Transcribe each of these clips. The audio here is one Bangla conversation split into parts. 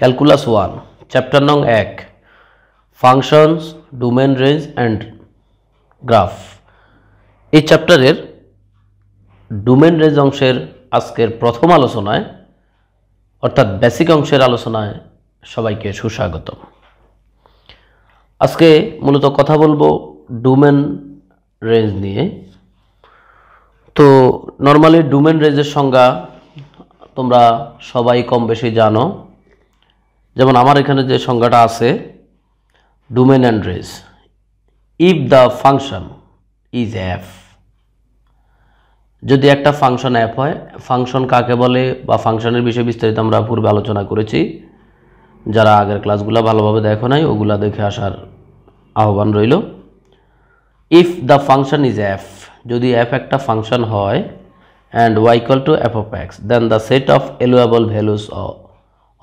कैलकुलस 1 चैप्टर नंग 1 functions domain range and graph এই চ্যাপ্টারের ডোমেন রেঞ্জ অংশের আজকের প্রথম আলোচনায় অর্থাৎ বেসিক অংশের আলোচনায় সবাইকে সুস্বাগতম। আজকে মূলত কথা বলবো ডোমেন রেঞ্জ নিয়ে। তো নরমালি ডোমেন রেঞ্জের সংজ্ঞা তোমরা সবাই কম বেশি জানো, যেমন আমার এখানে যে সংজ্ঞাটা আছে domain and range if the function is f, যদি একটা ফাংশন এফ হয়। ফাংশন কাকে বলে বা ফাংশনের বিষয়ে বিস্তারিত আমরা পূর্বে আলোচনা করেছি, যারা আগের ক্লাসগুলো ভালোভাবে দেখো নাই ওগুলা দেখে আসার আহ্বান রইল। If the function is f, যদি এফ একটা ফাংশন হয় and y equal to f of x then the set of allowable values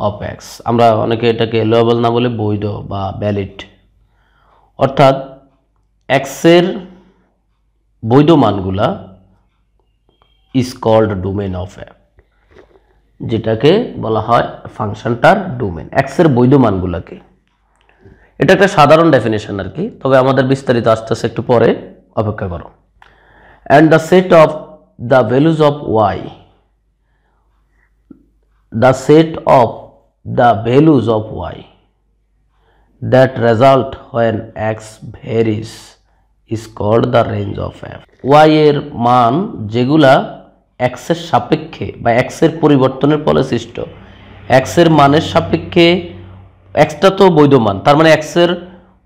of x, আমরা অনেকে এটাকে এলোয়েবল না বলে বৈধ বা ভ্যালিড, অর্থাৎ এক্সের বৈধ মানগুলা is called domain of f, যেটাকে বলা হয় ফাংশনটার ডোমেন, এক্সের বৈধ মানগুলাকে। এটা একটা সাধারণ ডেফিনেশন আর কি, তবে আমাদের বিস্তারিত আস্তে আস্তে একটু পরে অপেক্ষা করো। And the set of the values of y, the set of the values of y that result when x varies is called the range of f. Y এর মান যেগুলা এক্সের সাপেক্ষে বা এক্সের পরিবর্তনের ফলে সৃষ্ট, এক্সের মানের সাপেক্ষে, এক্সটা তো বৈধ মান, তার মানে এক্সের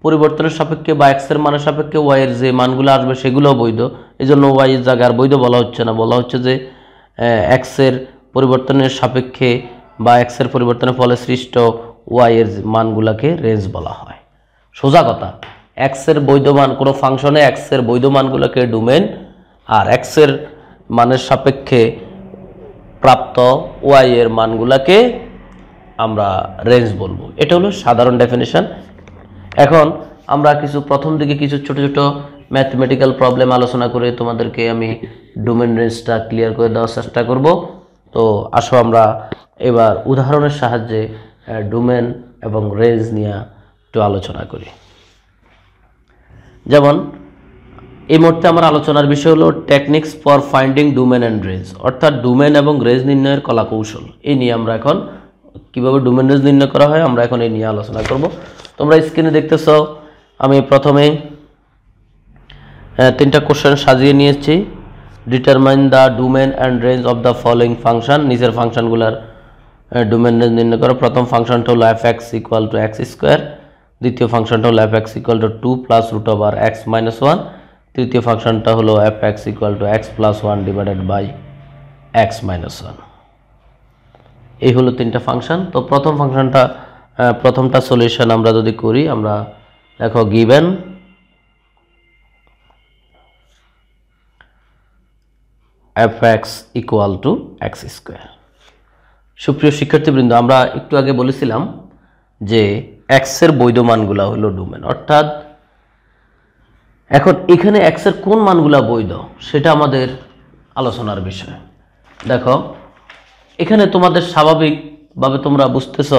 পরিবর্তনের সাপেক্ষে বা এক্সের মানের সাপেক্ষে ওয়াই এর যে মানগুলো আসবে সেগুলো বৈধ। এই জন্য ওয়াই এর জায়গায় আর বৈধ বলা হচ্ছে না, বলা হচ্ছে যে এক্সের পরিবর্তনের সাপেক্ষে বা এক্সের পরিবর্তনের ফলে সৃষ্ট ওয়াই এর মানগুলোকে রেঞ্জ বলা হয়। সোজা কথা, এক্সের বৈধ মান, কোনো ফাংশনে এক্সের বৈধ মানগুলোকে ডোমেন আর এক্সের মানের সাপেক্ষে প্রাপ্ত ওয়াই এর মানগুলোকে আমরা রেঞ্জ বলবো। এটা হলো সাধারণ ডেফিনেশন। এখন আমরা কিছু প্রথম দিকে কিছু ছোট ছোট ম্যাথমেটিক্যাল প্রবলেম আলোচনা করে তোমাদেরকে আমি ডোমেন রেঞ্জটা ক্লিয়ার করে দেওয়ার চেষ্টা করব। তো আসো আমরা এবার উদাহরণের সাহায্যে ডোমেন এবং রেঞ্জ নিয়ে একটু আলোচনা করি। যেমন এই মুহূর্তে আমার আলোচনার বিষয় হলো techniques for finding domain and range, অর্থাৎ ডোমেন এবং রেঞ্জ নির্ণয়ের কলাকৌশল। এই নিয়ে আমরা এখন কীভাবে ডোমেন রেঞ্জ নির্ণয় করা হয় আমরা এখন এই নিয়ে আলোচনা করব। তোমরা স্ক্রিনে দেখতেছ আমি প্রথমে তিনটা কোশ্চেন সাজিয়ে নিয়েছি। Determine the domain and range of the following function, নিজের ফাংশনগুলোর ডোমেন রেঞ্জ নির্ণয় করো। প্রথম ফাংশনটা হলো f x equal to x square, দ্বিতীয় ফাংশনটা হলো f x equal to 2 + √(x - 1), তৃতীয় ফাংশনটা হলো f x equal to x + 1 / (x - 1)। এই হলো তিনটা ফাংশন। তো প্রথম ফাংশনটা প্রথমটা সলিউশন আমরা যদি করি, আমরা দেখো given f x equal to x square. সুপ্রিয় শিক্ষার্থীবৃন্দ, আমরা একটু আগে বলেছিলাম যে এক্সের বৈধ মানগুলা হলো ডোমেন, অর্থাৎ এখন এখানে এক্সের কোন মানগুলা বৈধ সেটা আমাদের আলোচনার বিষয়। দেখো এখানে তোমাদের স্বাভাবিকভাবে তোমরা বুঝতেছ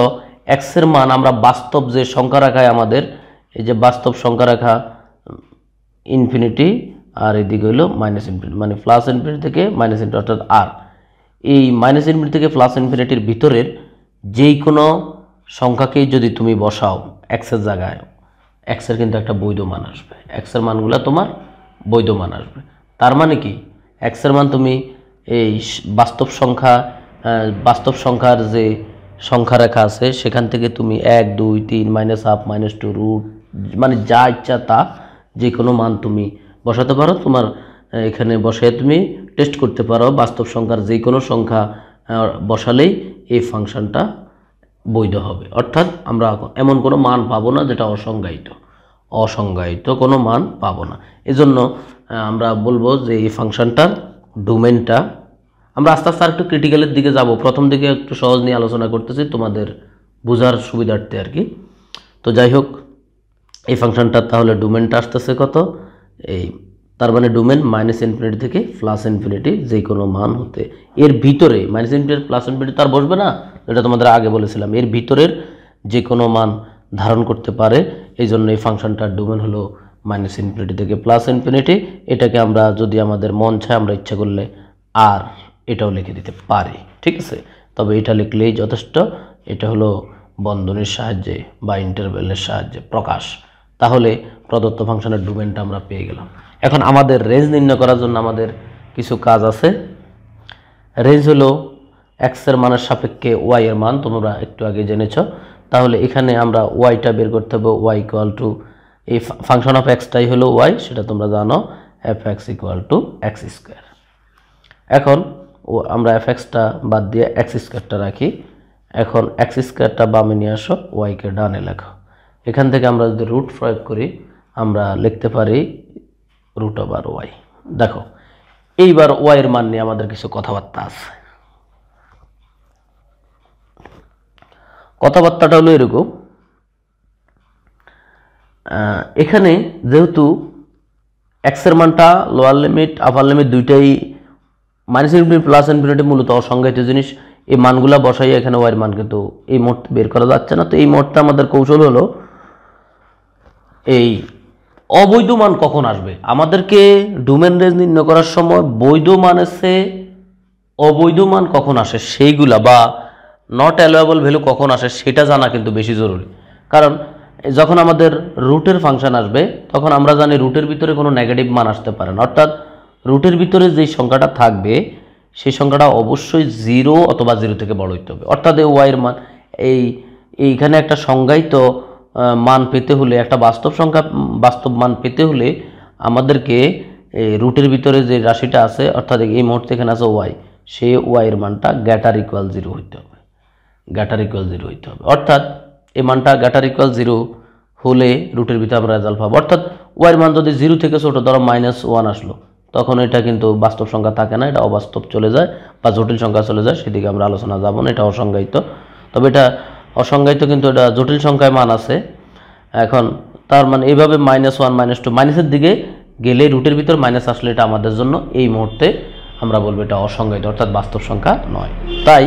এক্সের মান আমরা বাস্তব যে সংখ্যা রাখায়, আমাদের এই যে বাস্তব সংখ্যা রাখা ইনফিনিটি আর এদিকে হলো মাইনাস ইনফিনিটি, মানে প্লাস ইনফিনিটি থেকে মাইনাস ইনফিনিটি, অর্থাৎ আর এই মাইনাস ইনফিনিটি থেকে প্লাস ইনফিনিটির ভিতরের যেই কোনো সংখ্যাকেই যদি তুমি বসাও এক্সের জায়গায়, এক্সের কিন্তু একটা বৈধ মান আসবে, এক্সের মানগুলো তোমার বৈধ মান আসবে। তার মানে কি এক্সের মান তুমি এই বাস্তব সংখ্যার যে সংখ্যা রেখা আছে সেখান থেকে তুমি 1, 2, 3 -1/2 -2 রুট, মানে যা ইচ্ছা তা যে কোনো মান তুমি বসাতে পারো। তোমার এখানে বসে তুমি টেস্ট করতে পারো, বাস্তব সংখ্যার যে কোনো সংখ্যা বসালেই এই ফাংশনটা বৈধ হবে, অর্থাৎ আমরা এমন কোনো মান পাবো না যেটা অসংজ্ঞায়িত কোনো মান পাবো না। এজন্য আমরা বলবো যে এই ফাংশনটার ডোমেনটা আমরা আস্তে আস্তে একটু ক্রিটিক্যালের দিকে যাব। প্রথম দিকে একটু সহজ নিয়ে আলোচনা করতেছি তোমাদের বোঝার সুবিধার্থে আর কি। তো যাই হোক, এই ফাংশনটার তাহলে ডোমেনটা আসতেছে কত, এই তার মানে ডোমেন মাইনাস ইনফিনিটি থেকে প্লাস ইনফিনিটি যে কোনো মান হতে, এর ভিতরে মাইনাস ইনফিনিটি প্লাস ইনফিনিটি তার বসবে না, এটা তোমাদের আগে বলেছিলাম এর ভিতরের যে কোনো মান ধারণ করতে পারে। এই জন্য এই ফাংশনটার ডোমেন হলো মাইনাস ইনফিনিটি থেকে প্লাস ইনফিনিটি। এটাকে আমরা যদি আমাদের মন চায় আমরা ইচ্ছা করলে আর এটাও লিখে দিতে পারি, ঠিক আছে? তবে এটা লিখলেই যথেষ্ট। এটা হলো বন্ধনের সাহায্যে বা ইন্টারভেলের সাহায্যে প্রকাশ। তাহলে প্রদত্ত ফাংশনের ডোমেনটা আমরা পেয়ে গেলাম। এখন আমাদের রেঞ্জ নির্ণয় করার জন্য আমাদের কিছু কাজ আছে। রেঞ্জ হলো এক্সের মানের সাপেক্ষে ওয়াই এর মান, তোমরা একটু আগে জেনেছ। তাহলে এখানে আমরা ওয়াইটা বের করতে হবে। ওয়াই ইকুয়াল টু এই ফাংশন অফ এক্সটাই হলো ওয়াই, সেটা তোমরা জানো, f x equal to x square. এখন আমরা এফ এক্সটা বাদ দিয়ে এক্স স্কোয়ারটা রাখি। এখন এক্স স্কোয়ারটা বামে নিয়ে আসো, ওয়াইকে ডানে লেখো। এখান থেকে আমরা যদি রুট প্রয়োগ করি আমরা লিখতে পারি রুট ওভার ওয়াই। দেখো এইবার ওয়াইয়ের মান নিয়ে আমাদের কিছু কথাবার্তা আছে। কথাবার্তাটা হলো এরকম, এখানে যেহেতু এক্সের মানটা লোয়ার লিমিট আপার লিমিট দুইটাই মাইনাস ইনফিনিটি প্লাস ইনফিনিটি মূলত অসংজ্ঞায়িত জিনিস, এই মানগুলা বসাই এখানে ওয়াইয়ের মান কিন্তু এই মুহূর্তে বের করা যাচ্ছে না। তো এই মুহূর্তে আমাদের কৌশল হলো এই অবৈধ মান কখন আসবে। আমাদেরকে ডোমেন রেঞ্জ নির্ণয় করার সময় বৈধ মান এসে অবৈধ মান কখন আসে সেইগুলা বা নট অ্যালোয়েবল ভ্যালু কখন আসে সেটা জানা কিন্তু বেশি জরুরি। কারণ যখন আমাদের রুটের ফাংশন আসবে তখন আমরা জানি রুটের ভিতরে কোনো নেগেটিভ মান আসতে পারে না, অর্থাৎ রুটের ভিতরে যেই সংখ্যাটা থাকবে সেই সংখ্যাটা অবশ্যই জিরো অথবা জিরো থেকে বড় হইতে হবে। অর্থাৎ এই ওয়াইয়ের মান এইখানে একটা সংজ্ঞায়িত মান পেতে হলে, একটা বাস্তব সংখ্যা বাস্তব মান পেতে হলে আমাদেরকে রুটের ভিতরে যে রাশিটা আছে অর্থাৎ এই মুহূর্তে এখানে আছে ওয়াই, সেই ওয়াইয়ের মানটা গ্যাটার ইকুয়াল জিরো হইতে হবে, গ্যাটার ইকুয়াল জিরো হইতে হবে। অর্থাৎ এই মানটা গ্যাটার ইকুয়াল জিরো হলে রুটের ভিতরে আমরা রেজাল্ট পাবো। অর্থাৎ ওয়াইয়ের মান যদি জিরো থেকে ছোটো, ধরো মাইনাস ওয়ান আসলো, তখন এটা কিন্তু বাস্তব সংখ্যা থাকে না, এটা অবাস্তব চলে যায় বা জটিল সংখ্যা চলে যায়। সেদিকে আমরা আলোচনা যাব না, এটা অসংজ্ঞায়িত। তবে এটা অসংজ্ঞায়িত কিন্তু এটা জটিল সংখ্যায় মান আছে। এখন তার মানে এইভাবে মাইনাস ওয়ান মাইনাস টু মাইনাসের দিকে গেলে রুটের ভিতর মাইনাস আসলে এটা আমাদের জন্য এই মুহূর্তে আমরা বলবো এটা অসংজ্ঞায়িত, অর্থাৎ বাস্তব সংখ্যা নয়। তাই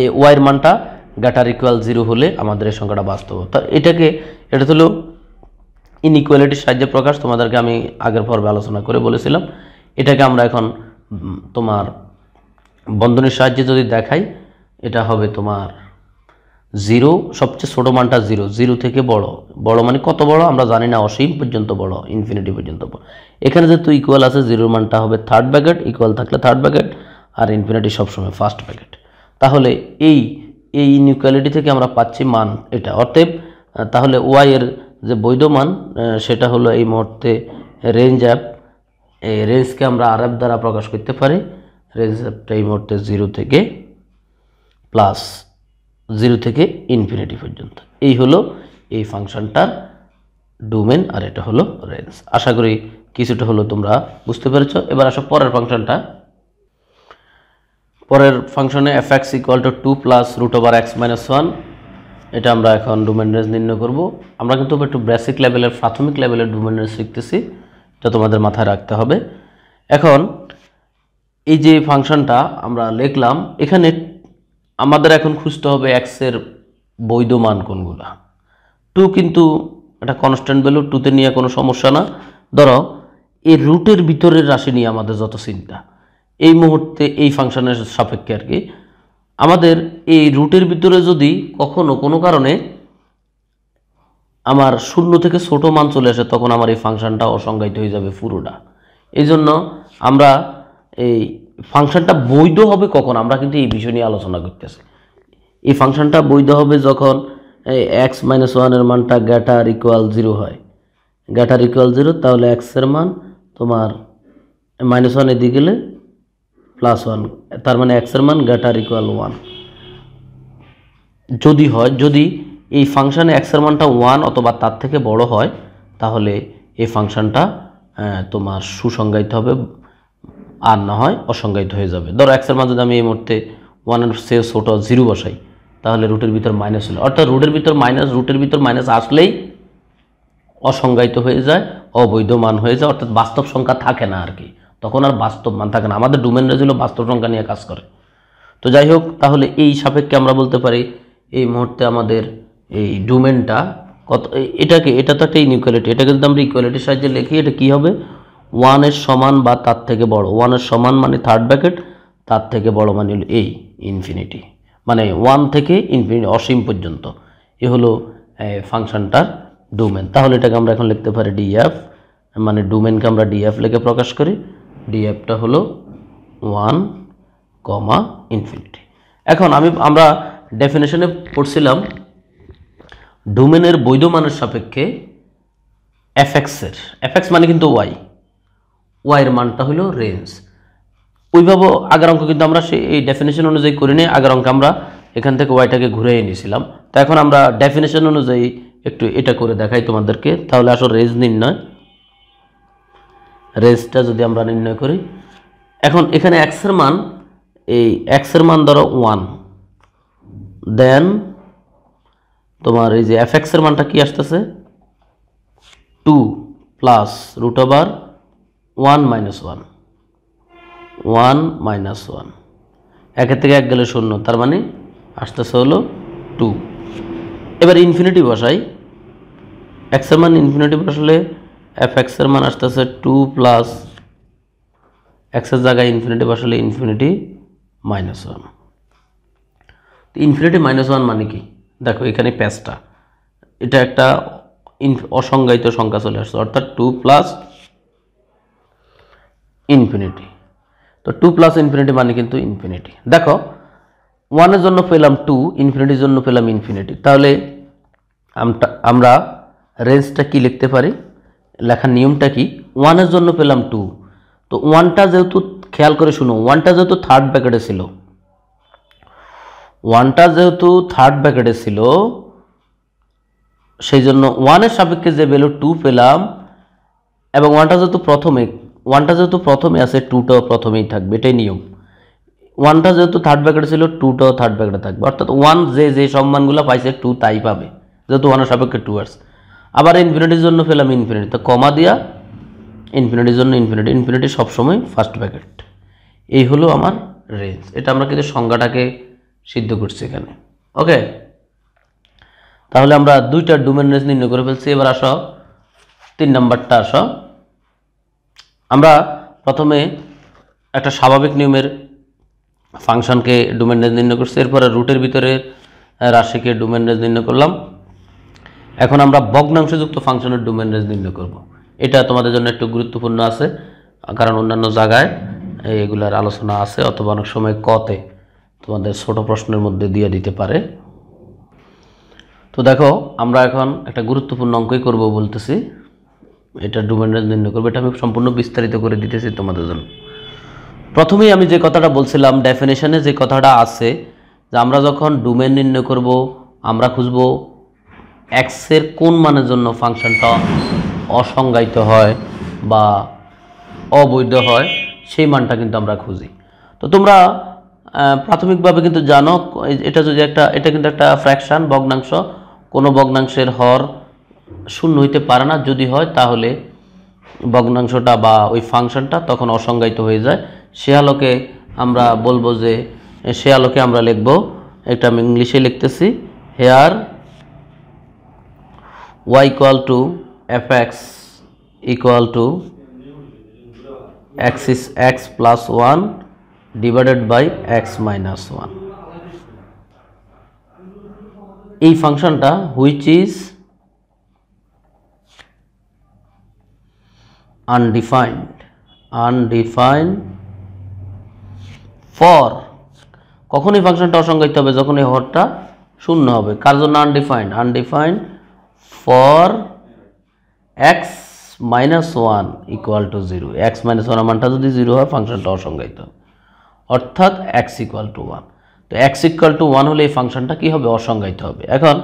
এই ওয়াইয়ের মানটা গ্যাটার ইকুয়াল জিরো হলে আমাদের এই সংখ্যাটা বাস্তব। তা এটা হলো ইনইকুয়ালিটির সাহায্যে প্রকাশ, তোমাদেরকে আমি আগের পর্বে আলোচনা করে বলেছিলাম। এটাকে আমরা এখন তোমার বন্ধনীর সাহায্যে যদি দেখাই এটা হবে তোমার জিরো, সবচেয়ে ছোটো মানটা জিরো, জিরো থেকে বড়, বড় মানে কত বড় আমরা জানি না, অসীম পর্যন্ত বড়, ইনফিনিটি পর্যন্ত বড়। এখানে যেহেতু ইকুয়াল আছে জিরোর মানটা হবে থার্ড ব্র্যাকেট, ইকুয়াল থাকলে থার্ড ব্র্যাকেট আর ইনফিনিটি সবসময় ফার্স্ট ব্র্যাকেট। তাহলে এই ইনইকুয়ালিটি থেকে আমরা পাচ্ছি মান এটা। অতএব তাহলে ওয়াইয়ের যে বৈধ মান সেটা হলো এই মুহূর্তে রেঞ্জ অ্যাপ, এই রেঞ্জকে আমরা আর অ্যাপ দ্বারা প্রকাশ করতে পারি। রেঞ্জ অ্যাপটা এই মুহূর্তে জিরো থেকে প্লাস জিরো থেকে ইনফিনিটি পর্যন্ত। এই হলো এই ফাংশনটার ডোমেন আর এটা হলো রেঞ্জ। আশা করি কিছুটা হলো তোমরা বুঝতে পেরেছ। এবার আসো পরের ফাংশনটা। পরের ফাংশনে f x equal to two plus root over x minus one, এটা আমরা এখন ডোমেন রেঞ্জ নির্ণয় করব। আমরা কিন্তু একটু বেসিক লেভেলের প্রাথমিক লেভেলের ডোমেন রেঞ্জ শিখতেছি, এটা তোমাদের মাথায় রাখতে হবে। এখন এই যে ফাংশনটা আমরা লিখলাম এখানে আমাদের এখন খুঁজতে হবে এক্সের বৈধ মান কোনগুলা। টু কিন্তু এটা কনস্ট্যান্ট ভ্যালু, টুতে নিয়ে কোনো সমস্যা না। ধরো এই রুটের ভিতরের রাশি নিয়ে আমাদের যত চিন্তা এই মুহূর্তে এই ফাংশনের সাপেক্ষে আর কি, আমাদের এই রুটের ভিতরে যদি কখনো কোনো কারণে আমার শূন্য থেকে ছোট মান চলে আসে তখন আমার এই ফাংশনটা অসংজ্ঞায়িত হয়ে যাবে পুরোটা। এই জন্য আমরা এই ফাংশনটা বৈধ হবে কখন, আমরা কিন্তু এই বিষয় নিয়ে আলোচনা করতেছি। এই ফাংশনটা বৈধ হবে যখন এক্স মাইনাস ওয়ানের মানটা গ্যাটার ইকুয়াল জিরো হয়, গ্যাটার ইকুয়াল জিরো। তাহলে এক্সের মান তোমার মাইনাস ওয়ান এদিকে গেলে প্লাস ওয়ান, তার মানে এক্সের মান গ্যাটার ইকুয়াল ওয়ান যদি হয়। যদি এই ফাংশানে এক্সের মানটা ওয়ান অথবা তার থেকে বড় হয় তাহলে এই ফাংশনটা তোমার সুসংজ্ঞায়িত হবে, আর না হয় অসংজ্ঞায়িত হয়ে যাবে। ধরো এক্সের মান যদি আমি এই মুহূর্তে ওয়ানের চেয়ে ছোটো জিরো বসাই তাহলে রুটের ভিতর মাইনাস হলো, অর্থাৎ রুটের ভিতর মাইনাস আসলেই অসংজ্ঞায়িত হয়ে যায়, অবৈধ মান হয়ে যায়, অর্থাৎ বাস্তব সংখ্যা থাকে না আর কি, তখন আর বাস্তব মান থাকে না। আমাদের ডোমেন রেঞ্জ হলো বাস্তব সংখ্যা নিয়ে কাজ করে। তো যাই হোক, তাহলে এই সাপেক্ষে আমরা বলতে পারি এই মুহূর্তে আমাদের এই ডোমেনটা কত, এটাকে, এটা তো একটা ইনইকুয়ালিটি, এটাকে যদি আমরা ইকুয়ালিটির সাহায্যে লিখি এটা কী হবে, ওয়ানের সমান বা তার থেকে বড়। ওয়ানের সমান মানে থার্ড ব্র্যাকেট, তার থেকে বড় মানে হলো এই ইনফিনিটি, মানে ওয়ান থেকে ইনফিনিটি অসীম পর্যন্ত। এ হলো ফাংশনটার ডোমেন। তাহলে এটাকে আমরা এখন লিখতে পারি ডিএফ, মানে ডোমেনকে আমরা ডিএফ লিখে প্রকাশ করি। ডিএফটা হলো ওয়ান কমা ইনফিনিটি। এখন আমরা ডেফিনেশনে পড়ছিলাম ডোমেনের বৈধ মানের সাপেক্ষে এফএক্সের, এফএক্স মানে কিন্তু ওয়াই, ওয়াইয়ের মানটা হলো রেঞ্জ। ওইভাবে আগের অঙ্ক কিন্তু আমরা এই ডেফিনেশন অনুযায়ী করিনি, আগের অঙ্কে আমরা এখান থেকে ওয়াইটাকে ঘুরে এনেছিলাম। তো এখন আমরা ডেফিনেশন অনুযায়ী একটু এটা করে দেখাই তোমাদেরকে। তাহলে আসলে রেঞ্জ নির্ণয়, রেঞ্জটা যদি আমরা নির্ণয় করি, এখন এখানে এক্সের মান, এই এক্সের মান ধরো ওয়ান, দেন তোমার এই যে এফ এক্সের মানটা কি আসতেছে two plus root over one minus one, one minus one, একের থেকে এক গেলে শূন্য, তার মানে আসতেছে হলো টু। এবার ইনফিনিটি বসাই, এক্সের মান ইনফিনিটি বসালে এফ এক্সের মান আসতেছে টু প্লাস, এক্সের জায়গায় ইনফিনিটি বসালে ইনফিনিটি মাইনাস ওয়ান। তো ইনফিনিটি মাইনাস ওয়ান মানে কি দেখো, এখানে প্যাচটা, এটা একটা অসংজ্ঞায়িত সংখ্যা চলে আসছে, অর্থাৎ টু প্লাস ইনফিনিটি। তো টু প্লাস ইনফিনিটি মানে কিন্তু ইনফিনিটি। দেখো ওয়ানের জন্য পেলাম টু, ইনফিনিটির জন্য পেলাম ইনফিনিটি। তাহলে আমরা রেঞ্জটা কি লিখতে পারি, লেখার নিয়মটা কি, ওয়ানের জন্য পেলাম টু, তো ওয়ানটা যেহেতু, খেয়াল করে শুনো, ওয়ানটা যেহেতু থার্ড ব্র্যাকেটে ছিল, ওয়ানটা যেহেতু থার্ড ব্র্যাকেটে ছিল, সেই জন্য ওয়ানের সাপেক্ষে যে ভ্যালু টু পেলাম, এবং ওয়ানটা যেহেতু প্রথমে আছে টুটাও প্রথমেই থাকবে, এটাই নিয়ম। ওয়ানটা যেহেতু থার্ড ব্র্যাকেটে ছিল, টুটাও থার্ড ব্র্যাকেটে থাকবে, অর্থাৎ ওয়ান যে যে সম্মানগুলো পাইছে টু তাই পাবে, যেহেতু ওয়ানের সাপেক্ষে টু আসছে। আবার ইনফিনিটির জন্য পেলাম ইনফিনিটি, তো কমা দিয়া ইনফিনিটির জন্য ইনফিনিটি, ইনফিনিটি সবসময় ফার্স্ট ব্র্যাকেট। এই হলো আমার রেঞ্জ। এটা আমরা কিন্তু সংজ্ঞাটাকে সিদ্ধ করছি এখানে। ওকে, তাহলে আমরা দুইটা ডোমেন রেঞ্জ নির্ণয় করে ফেলছি। এবার আসো তিন নাম্বারটা। আসো, আমরা প্রথমে একটা স্বাভাবিক নিয়মের ফাংশনকে ডোমেন রেঞ্জ নির্ণয় করছি, এরপরে রুটের ভিতরে রাশিকে ডোমেন রেঞ্জ নির্ণয় করলাম। এখন আমরা ভগ্নাংশযুক্ত ফাংশনের ডোমেন রেঞ্জ নির্ণয় করব। এটা তোমাদের জন্য একটু গুরুত্বপূর্ণ আছে, কারণ অন্যান্য জায়গায় এগুলার আলোচনা আছে, অথবা অনেক সময় কতে তোমাদের ছোট প্রশ্নের মধ্যে দিয়ে দিতে পারে। তো দেখো, আমরা এখন একটা গুরুত্বপূর্ণ অঙ্কই করব বলতেছি, এটা ডোমেন রেঞ্জ নির্ণয় করবো। এটা আমি সম্পূর্ণ বিস্তারিত করে দিতেছি তোমাদের জন্য। প্রথমেই আমি যে কথাটা বলছিলাম ডেফিনেশনে, যে কথাটা আছে যে আমরা যখন ডোমেন নির্ণয় করব, আমরা খুঁজব এক্সের কোন মানের জন্য ফাংশনটা অসংজ্ঞায়িত হয় বা অবৈধ হয়, সেই মানটা কিন্তু আমরা খুঁজি। তো তোমরা প্রাথমিকভাবে কিন্তু জানো, এটা যদি একটা, এটা কিন্তু একটা ফ্র্যাকশান, ভগ্নাংশ। কোনো ভগ্নাংশের হর শূন্য হইতে পারে না, যদি হয় তাহলে ভগ্নাংশটা বা ওই ফাংশনটা তখন অসংজ্ঞায়িত হয়ে যায়। সে আলোকে আমরা বলবো যে, সে আলোকে আমরা লিখব, এটা আমি ইংলিশে লিখতেছি, here y equal to f x equal to x is x plus one divided by x minus one. এই ফাংশনটা হুইচ ইজ undefined for, কখন এই ফাংশনটা অসংজ্ঞায়িত হবে, যখন এই হরটা শূন্য হবে। কার জন্য undefined, undefined for x minus 1 equal to 0, x minus 1 মানটা যদি 0 হয় ফাংশনটা অসংজ্ঞায়িত, অর্থাৎ x equal to 1। তো x equal to 1 হলে এই ফাংশনটা কি হবে, অসংজ্ঞায়িত হবে। এখন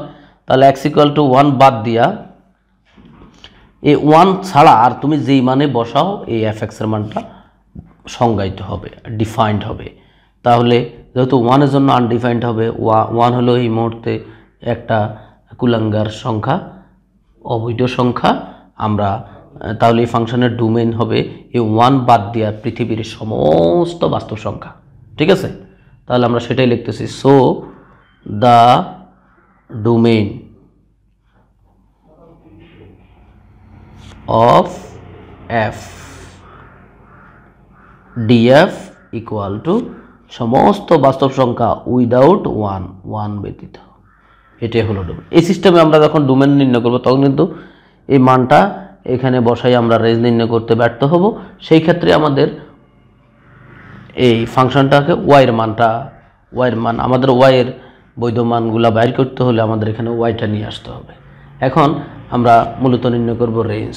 তাহলে x equal to 1 বাদ দিয়া এই ওয়ান ছাড়া আর তুমি যেই মানে বসাও এই এফ এক্সের মানটা সংজ্ঞায়িত হবে, ডিফাইন্ড হবে। তাহলে যেহেতু ওয়ানের জন্য আনডিফাইন্ড হবে, ওয়ান হলো এই মুহূর্তে একটা কুলাঙ্গার সংখ্যা, অবৈধ সংখ্যা, আমরা তাহলে এই ফাংশনের ডোমেইন হবে এই ওয়ান বাদ দিয়া পৃথিবীর সমস্ত বাস্তব সংখ্যা। ঠিক আছে, তাহলে আমরা সেটাই লিখতেছি। So the domain of f D f equal to সমস্ত বাস্তব সংখ্যা উইদাউট ওয়ান, ওয়ান ব্যতীত। এটাই হলো ডোমেন। এই সিস্টেমে আমরা যখন ডোমেন নির্ণয় করবো তখন কিন্তু এই মানটা এখানে বসাই আমরা রেঞ্জ নির্ণয় করতে ব্যর্থ হব। সেই ক্ষেত্রে আমাদের এই ফাংশনটাকে ওয়াইয়ের মানটা, ওয়াইয়ের মান আমাদের ওয়াইয়ের বৈধ মানগুলো বাইর করতে হলে আমাদের এখানে ওয়াইটা নিয়ে আসতে হবে। এখন আমরা মূলত নির্ণয় করব রেঞ্জ।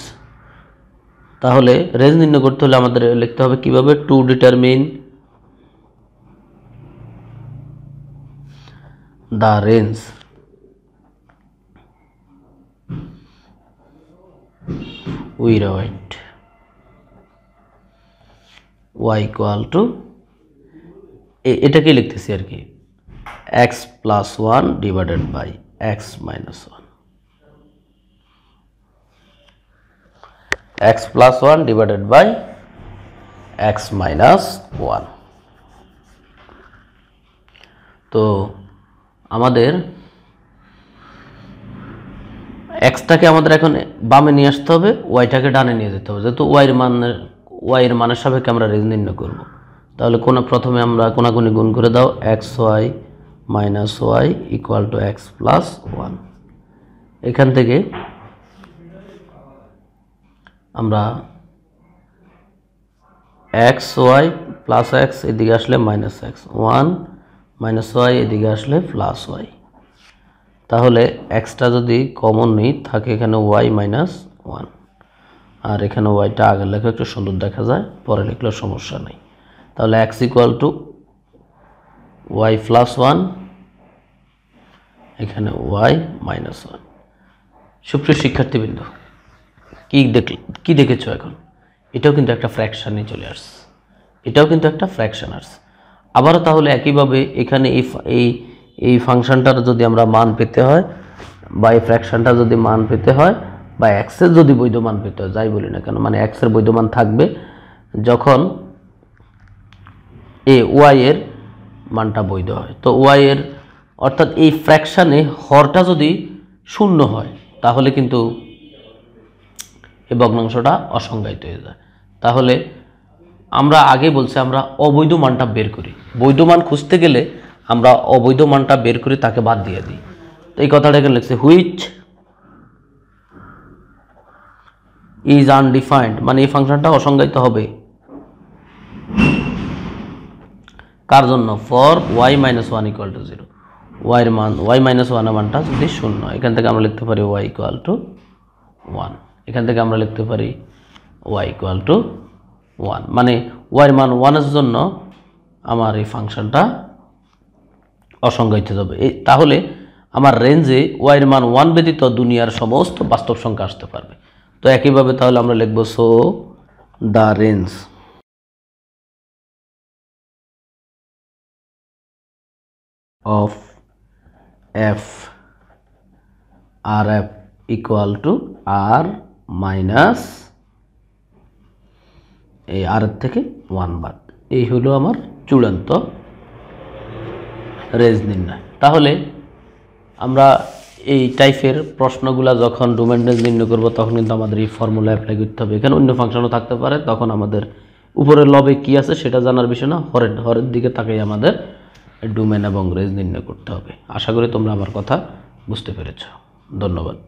তাহলে রেঞ্জ নির্ণয় করতে হলে আমাদের লিখতে হবে কিভাবে, to determine the range we write y equal to এটাকে লিখতেছি আর কি, x plus 1 divided by x minus 1, x plus 1 divided by x minus 1। তো আমাদের এক্সটাকে আমাদের এখন বামে নিয়ে আসতে হবে, ওয়াইটাকে ডানে নিয়ে যেতে হবে, যেহেতু ওয়াইয়ের মানের সাপেক্ষে আমরা রেঞ্জ নির্ণয় করব। তাহলে প্রথমে আমরা কোনাকুনি গুণ করে দাও, x Y minus Y equal to x plus one. এখান থেকে আমরা এক্স ওয়াই প্লাস এক্স এদিকে আসলে minus x, one minus Y এদিকে আসলে প্লাস ওয়াই। তাহলে এক্সটা যদি কমন নেই থাকে এখানে ওয়াই মাইনাস ওয়ান, আর এখানে ওয়াইটা আগে লেখা একটু সুন্দর দেখা যায়, পরে লিখলেও সমস্যা নেই। তাহলে x equal to y plus one, এখানে ওয়াই মাইনাস ওয়ান। সুপ্রিয় শিক্ষার্থীবৃন্দ, কী দেখেছো এখন? এটাও কিন্তু একটা ফ্র্যাকশানে চলে আসছে, এটাও কিন্তু একটা ফ্র্যাকশান আসছে। আবারও তাহলে একইভাবে এখানে এই ফাংশনটার যদি আমরা মান পেতে হয়, বা এই ফ্র্যাকশনটা যদি মান পেতে হয়, বা এক্সের যদি বৈধ মান পেতে হয়, যাই বলি না কেন, মানে এক্সের বৈধ মান থাকবে যখন এ ওয়াইয়ের মানটা বৈধ হয়। তো ওয়াইয়ের অর্থাৎ এই ফ্র্যাকশানে হরটা যদি শূন্য হয় তাহলে কিন্তু এই ভগ্নাংশটা অসংজ্ঞায়িত হয়ে যায়। তাহলে আমরা আগে বলছি আমরা অবৈধ মানটা বের করি, বৈধ মান খুঁজতে গেলে আমরা অবৈধ মানটা বের করে তাকে বাদ দিয়ে দিই। তো এই কথাটা এখানে লিখছে, হুইচ ইজ আনডিফাইন্ড, মানে এই ফাংশনটা অসংজ্ঞায়িত হবে কার জন্য, for y minus one equal to zero, ওয়াইয়ের মান ওয়াই মাইনাস ওয়ানের মানটা যদি শূন্য। এখান থেকে আমরা লিখতে পারি ওয়াই ইকুয়াল টু ওয়ান, এখান থেকে আমরা লিখতে পারি ওয়াই ইকুয়াল টু ওয়ান, মানে ওয়াইয়ের মান ওয়ানের জন্য আমার এই ফাংশনটা অসংজ্ঞায়িত হবে। তাহলে আমার রেঞ্জে ওয়াইয়ের মান ওয়ান ব্যতীত দুনিয়ার সমস্ত বাস্তব সংখ্যা আসতে পারবে। তো একইভাবে তাহলে আমরা লিখব, so the range of f R f equal to R minus এই আর এর থেকে ওয়ান বাদ। এই হলো আমার চূড়ান্ত রেঞ্জ নির্ণয়। তাহলে আমরা এই টাইপের প্রশ্নগুলো যখন ডোমেন রেঞ্জ নির্ণয় করব তখন কিন্তু আমাদের এই ফর্মুলা অ্যাপ্লাই করতে হবে। এখানে অন্য ফাংশনও থাকতে পারে, তখন আমাদের উপরের লবে কি আছে সেটা জানার বিষয় না, হরের দিকে তাকাই আমাদের ডোমেন এবং রেঞ্জ নির্ণয় করতে হবে। আশা করি তোমরা আমার কথা বুঝতে পেরেছ। ধন্যবাদ।